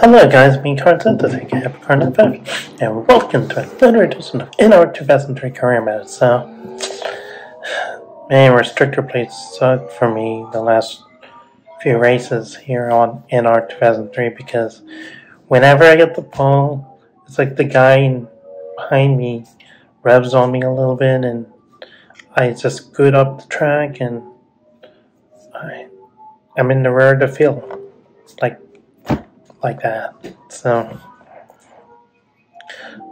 Hello guys, me Karl095, I have Carnifex, and welcome to another edition of NR 2003 Career Mode. So, man, restrictor plates sucked for me the last few races here on NR 2003 because whenever I get the pole, it's like the guy behind me revs on me a little bit and I just scoot up the track and I'm in the rear of the field. Like that. So,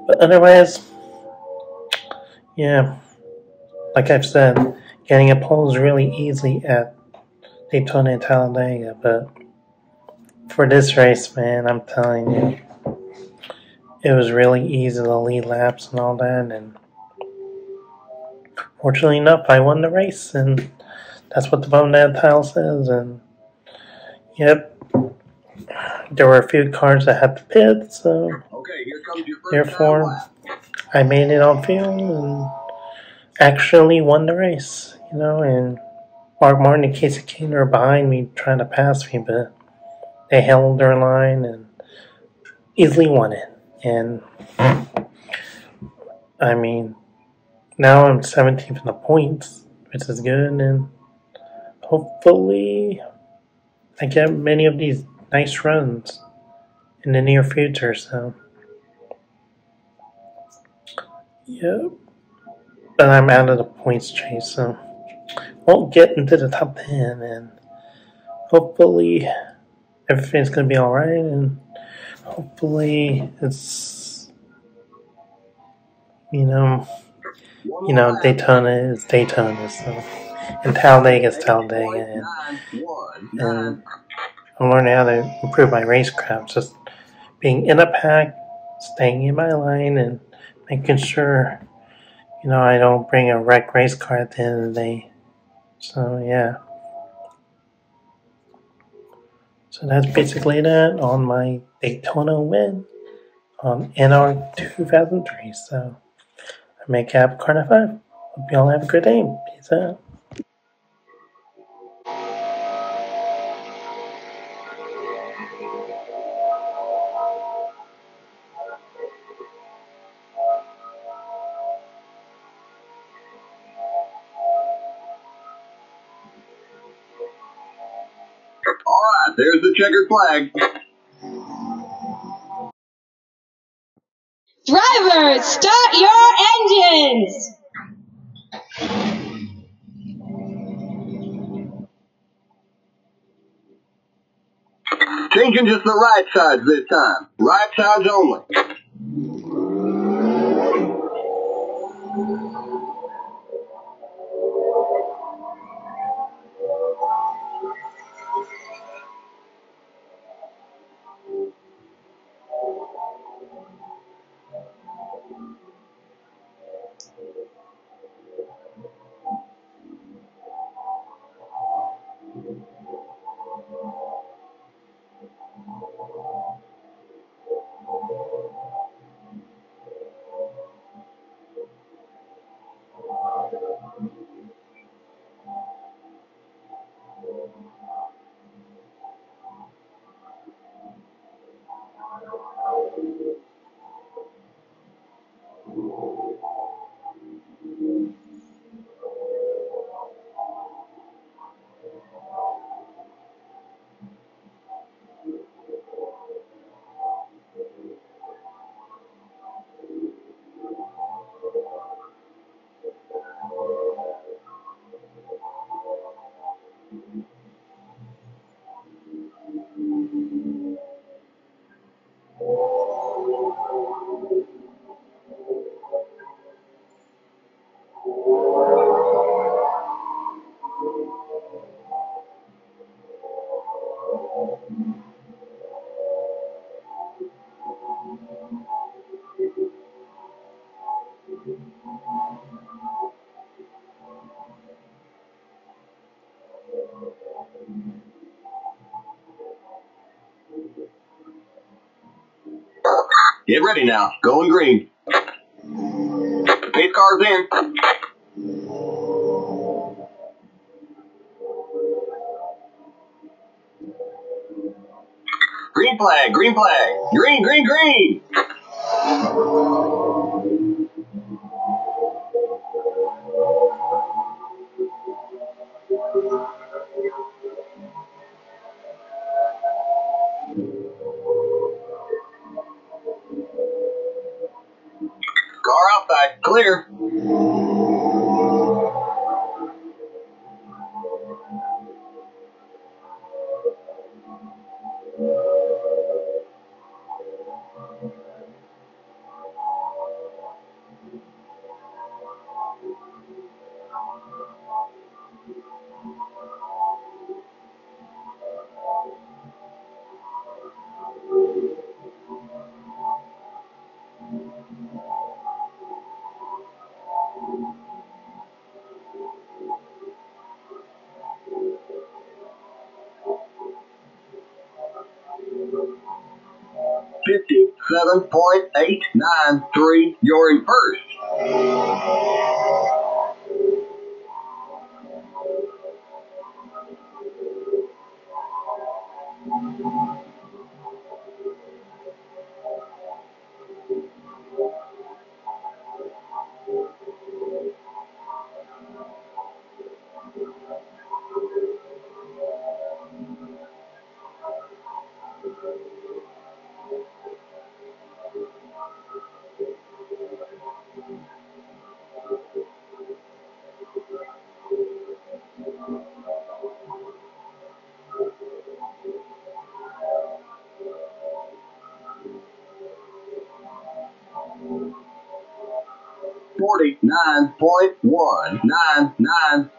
but otherwise, yeah, like I've said, getting a pole is really easy at Daytona and Talladega, but for this race, man, I'm telling you, it was really easy to lead laps and all that, and fortunately enough, I won the race, and that's what the thumbnail title says, and yep. There were a few cars that had to pit, so okay, here comes your first therefore I made it on film and actually won the race, you know, and Mark Martin and Casey King were behind me trying to pass me, but they held their line and easily won it. And I mean, now I'm 17th in the points, which is good, and hopefully I get many of these nice runs in the near future, so yep. But I'm out of the points chase, so won't get into the top 10, and hopefully everything's gonna be alright, and hopefully it's, you know Daytona is Daytona, so, and Talladega is Talladega, and I'm learning how to improve my racecraft, just being in a pack, staying in my lane, and making sure, you know, I don't bring a wrecked race car at the end of the day. So, yeah. So that's basically that on my Daytona win on NR 2003. So, I make up Carnifex. Hope you all have a great day. Peace out. Alright, there's the checkered flag. Drivers, start your engines! Changing just the right sides this time. Right sides only. Get ready now. Going green. Pace car's in. Green Green flag, green flag. Green, green, green. Car outside, clear. .893, you're in first. .909.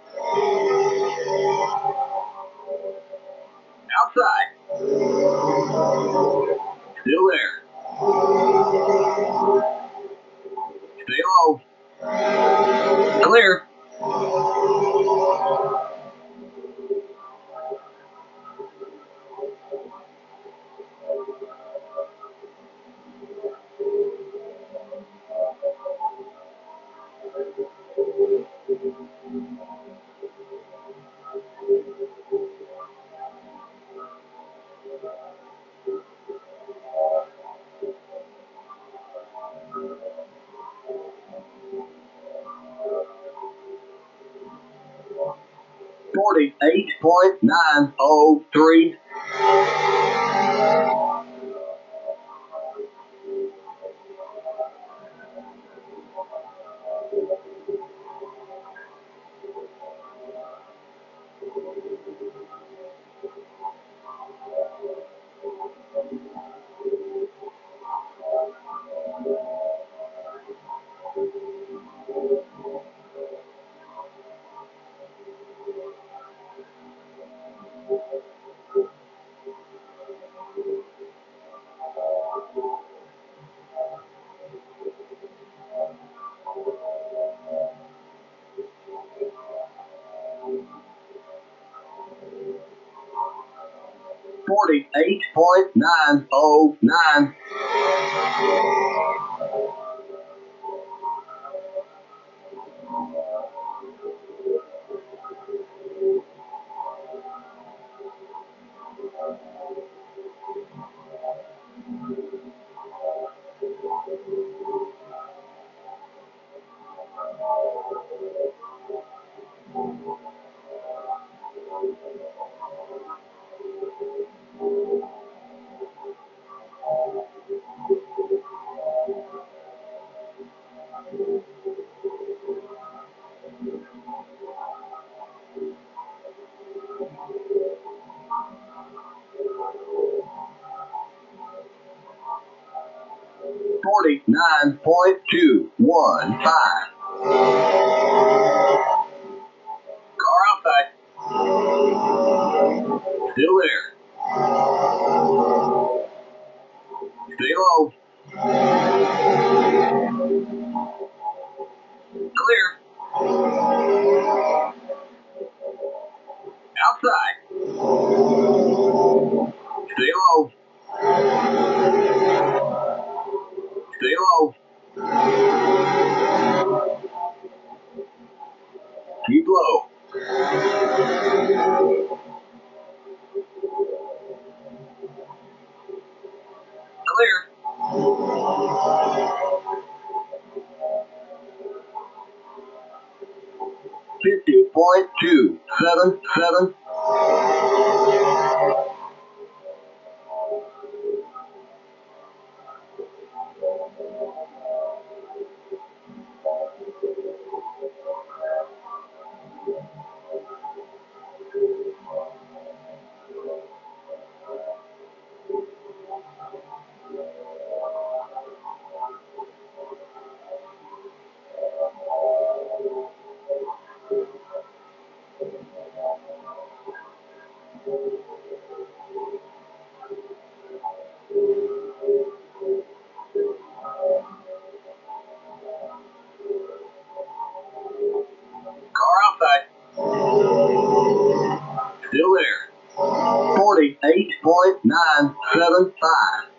48.975.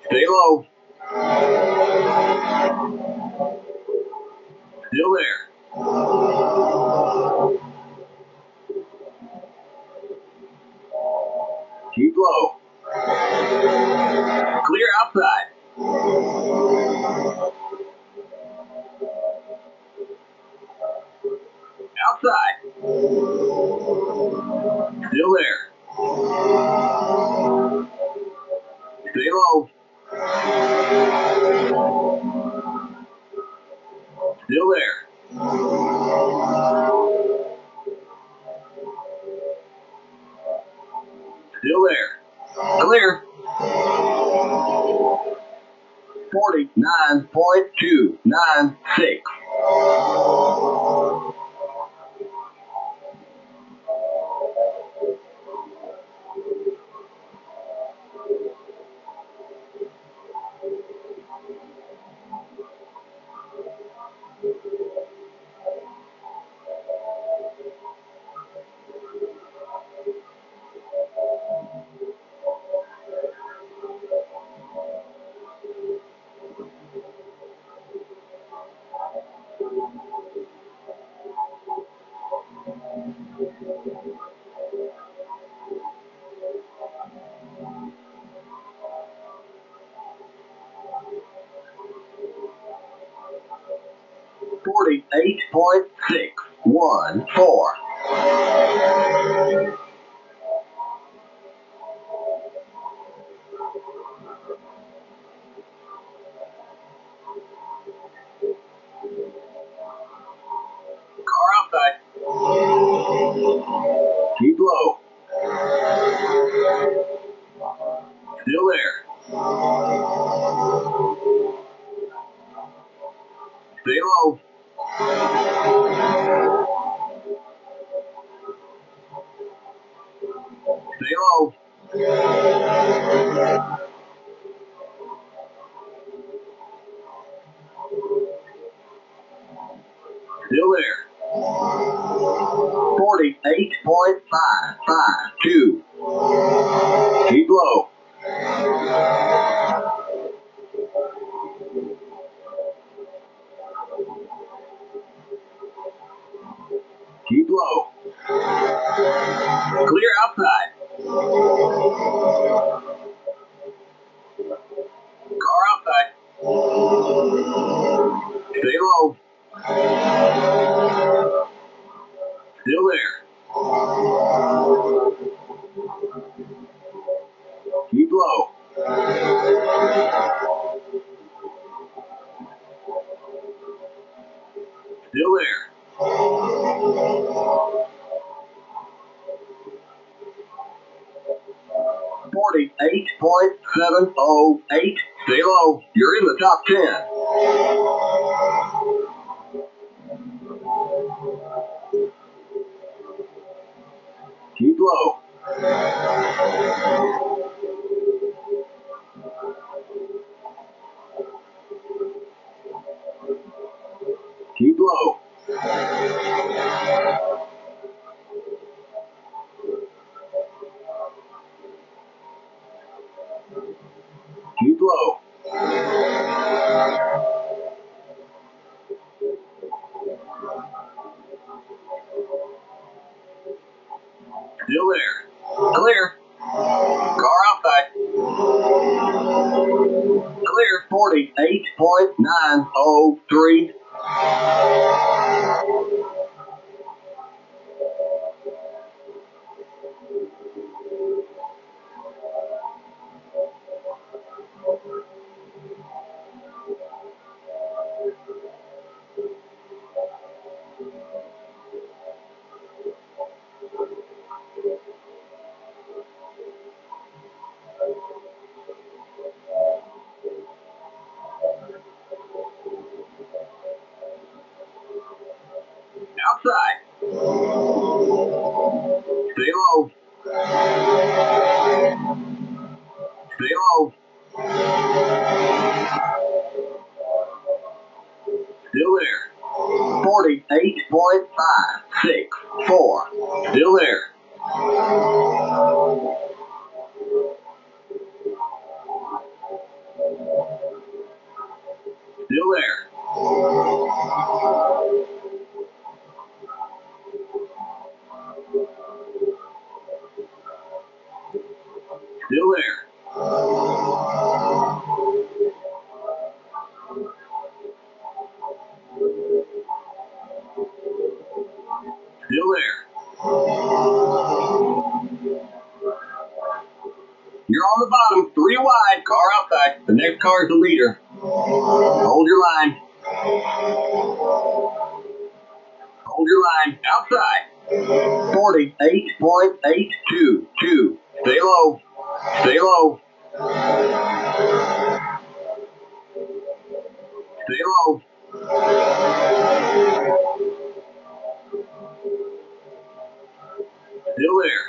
Stay low. Still there. Keep low. Clear outside. Outside. Still there. Stay low. Still there. Still there. Clear. 49.296. Still there. everywhere. Still there. Still there. You're on the bottom, three wide, car outside. The next car is the leader. Hold your line. Hold your line. Outside. 48.822. Stay low. Stay low. Stay low. Still there.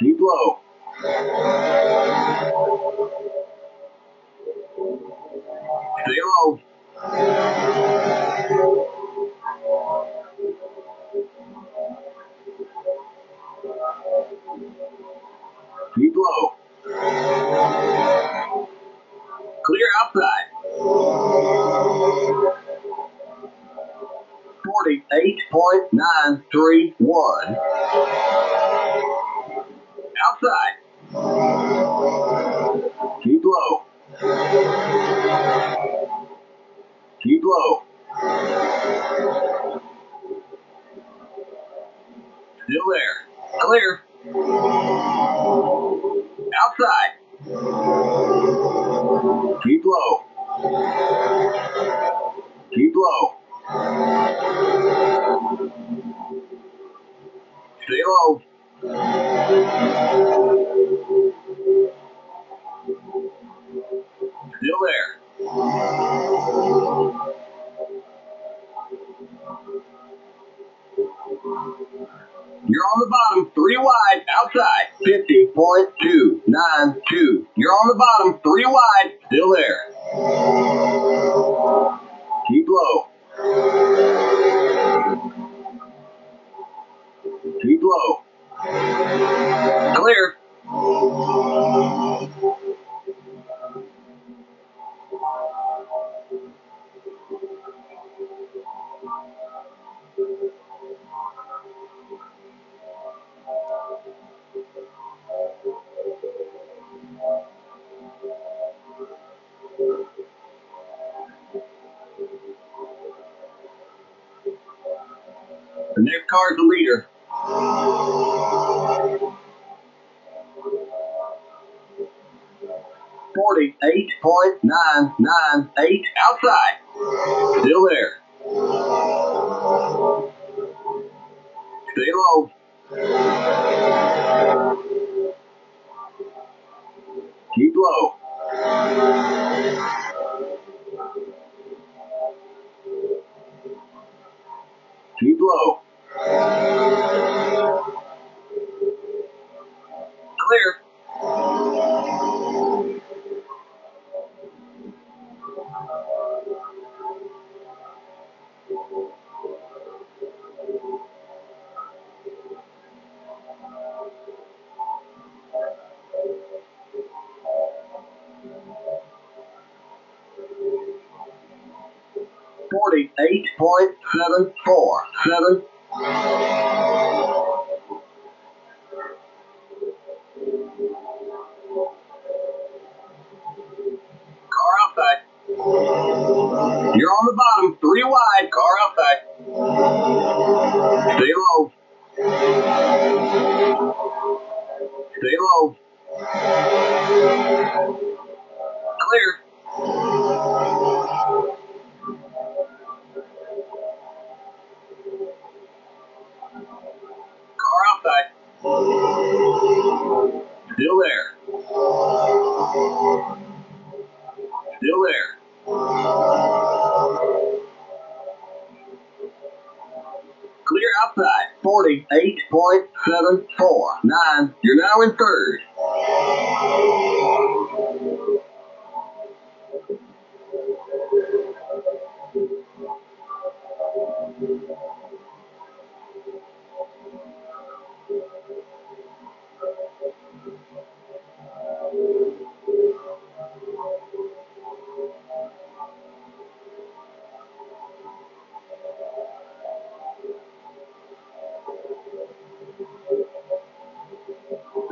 Keep low. Stay low. Keep low. Clear outside. 48.931. Outside. Keep low. Keep low. Still there. Clear. Outside. Keep low. Keep low. Stay low. Still there. You're on the bottom, three wide, outside, 50.292. You're on the bottom, three wide, still there. Keep low. Keep low. Clear. The next car is the leader. .898 outside. Still there. Stay low. Keep low. Keep low. Clear. .877 Car outside. You're on the bottom, three wide, car outside. Stay low. Stay low. Clear. Still there. Still there. Clear outside. 48.749. You're now in third.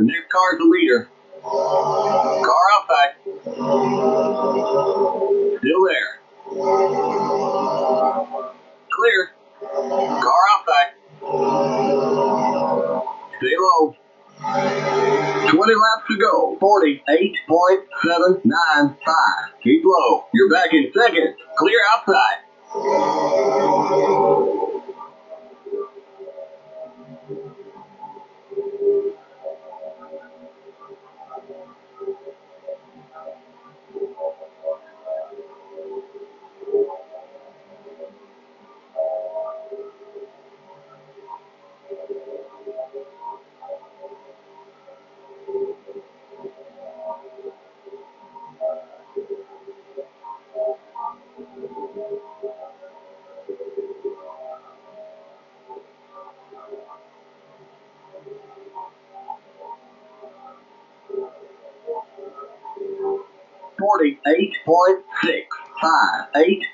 The new car's the leader. Car outside. Still there. Clear. Car outside. Stay low. 20 laps to go. 48.795. Keep low. You're back in second. Clear outside.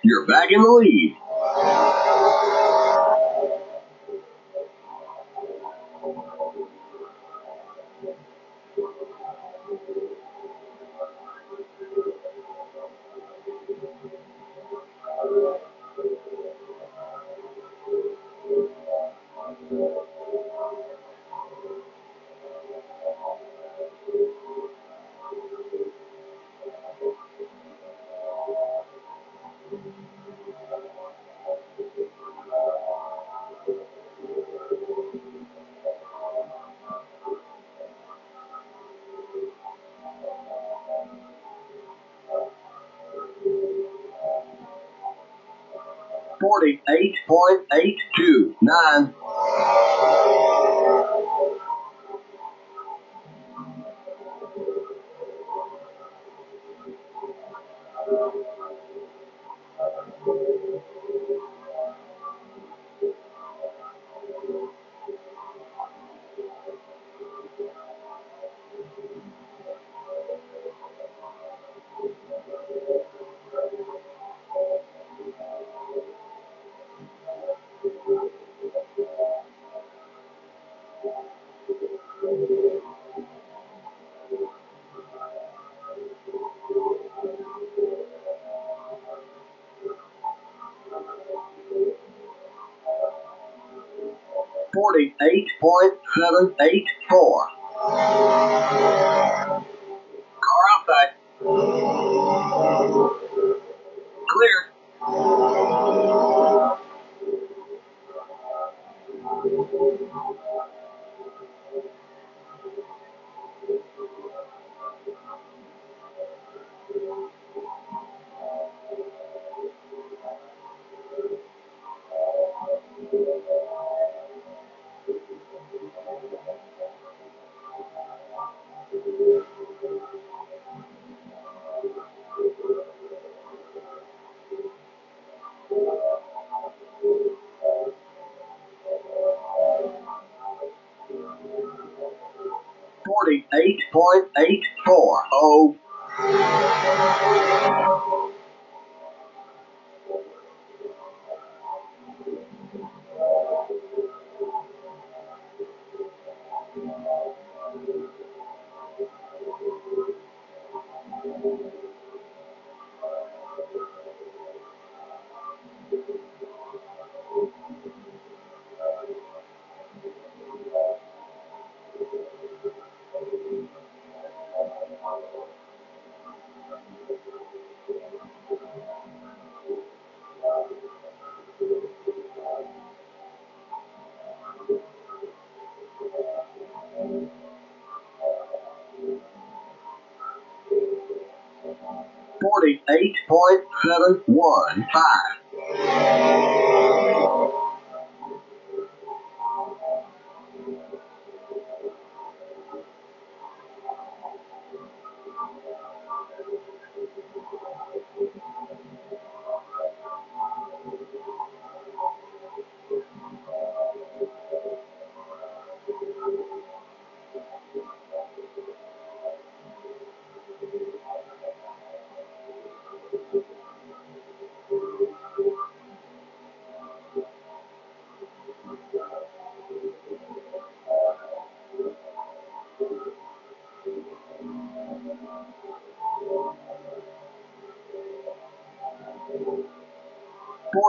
You're back in the lead.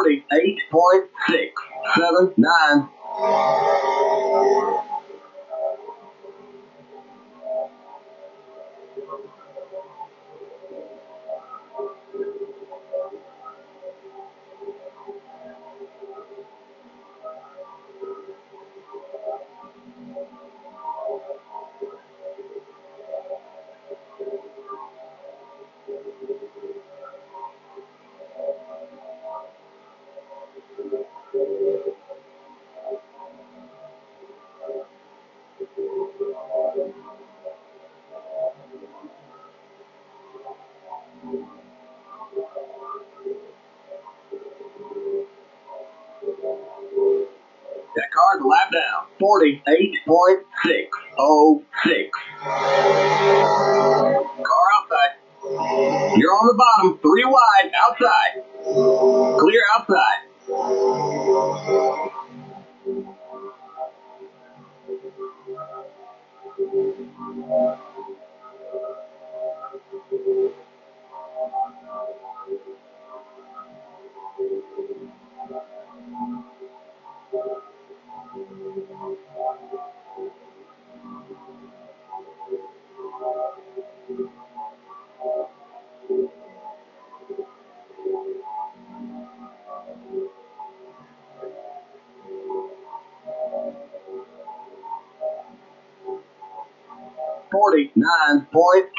with 8.679. That car's lap down, 48.606. Car outside. You're on the bottom, 3 wide, outside. Clear outside.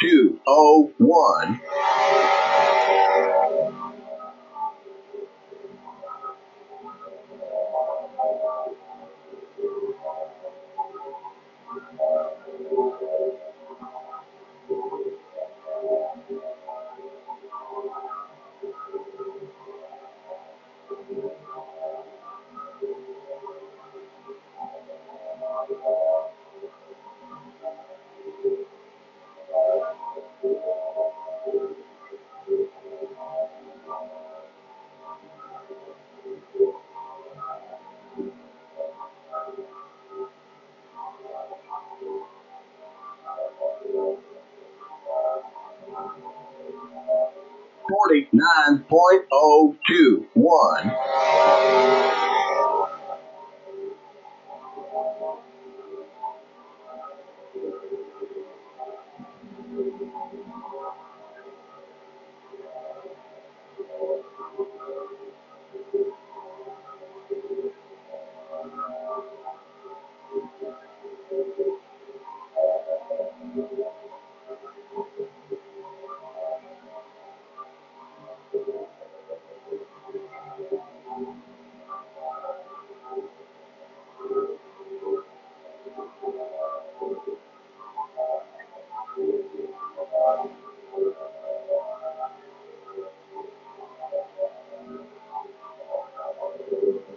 .201.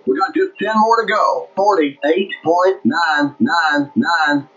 We got just 10 more to go. 48.999.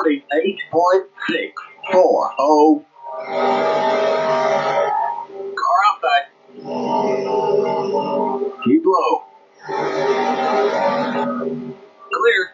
48.640. Car outside. Keep low. Clear.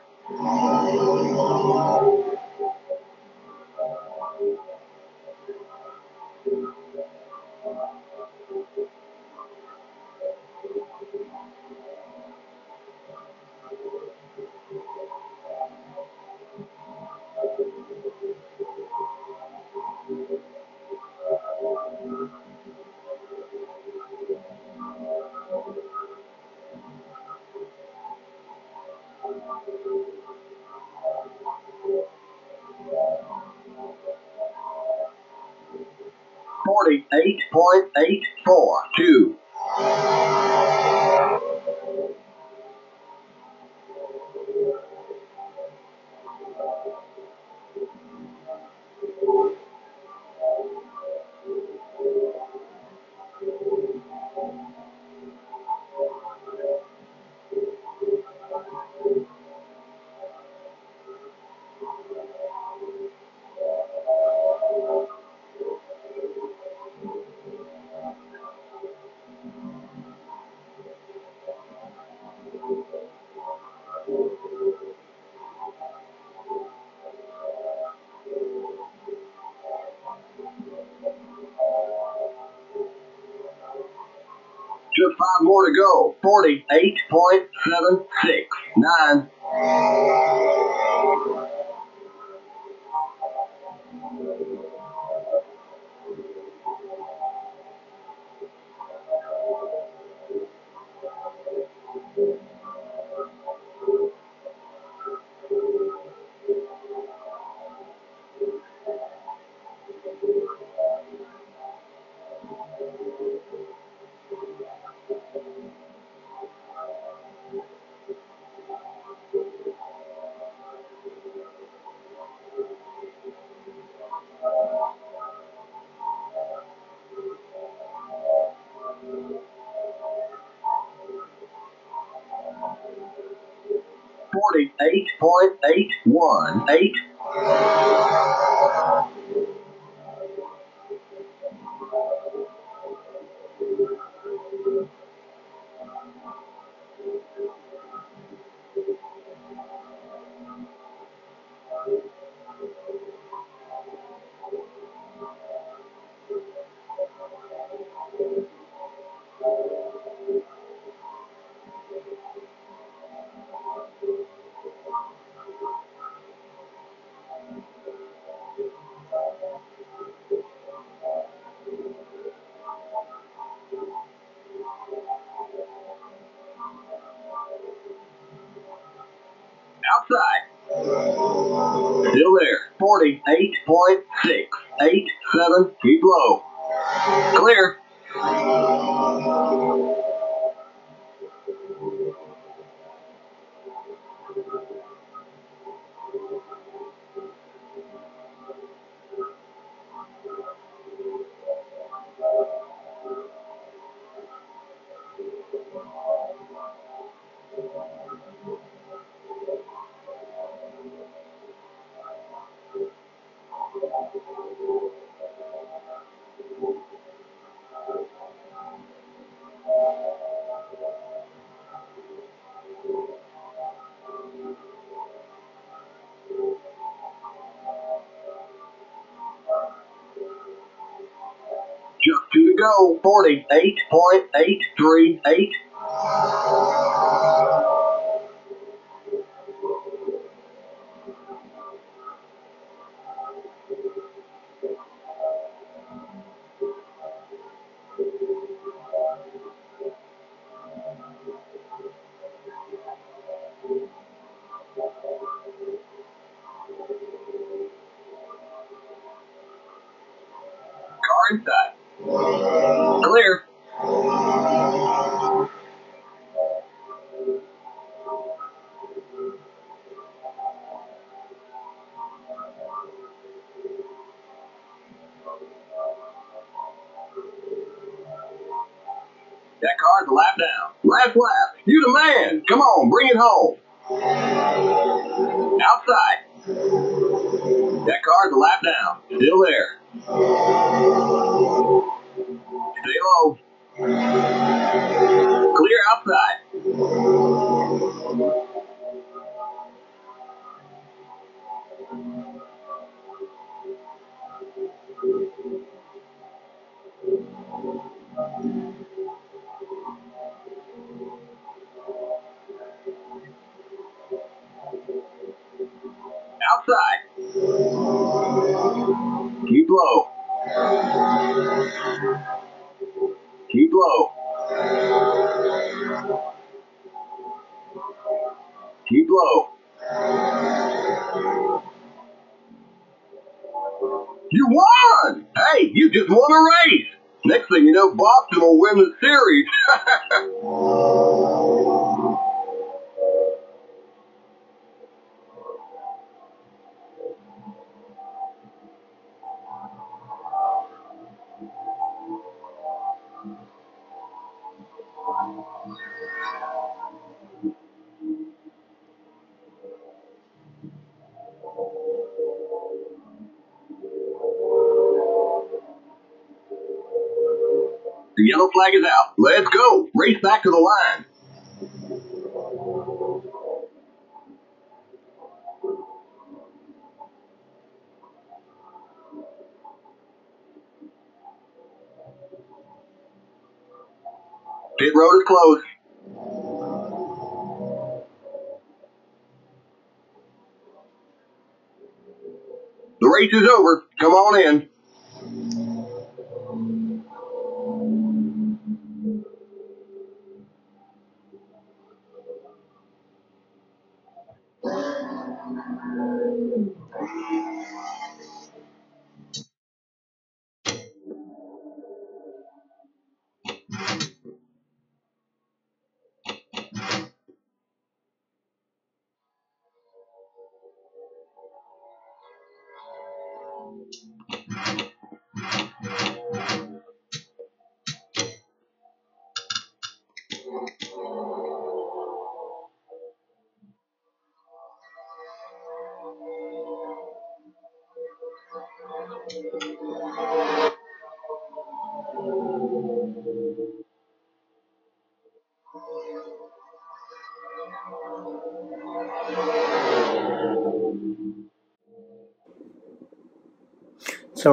.842. Just 5 more to go. 48.769. .818. Outside. Still there. 48.687. Keep low. Clear. Just 2 to go. 48.838. Car inside. Clear. That car's a lap down. Last lap. You the man. Come on, bring it home. Outside. That car, the lap down, still there. Stay low. Clear outside. Outside. Keep low. Keep low. Keep low. You won! Hey, you just won a race! Next thing you know, Boston will win the series. The yellow flag is out. Let's go. Race back to the line. Pit road is closed. The race is over. Come on in. So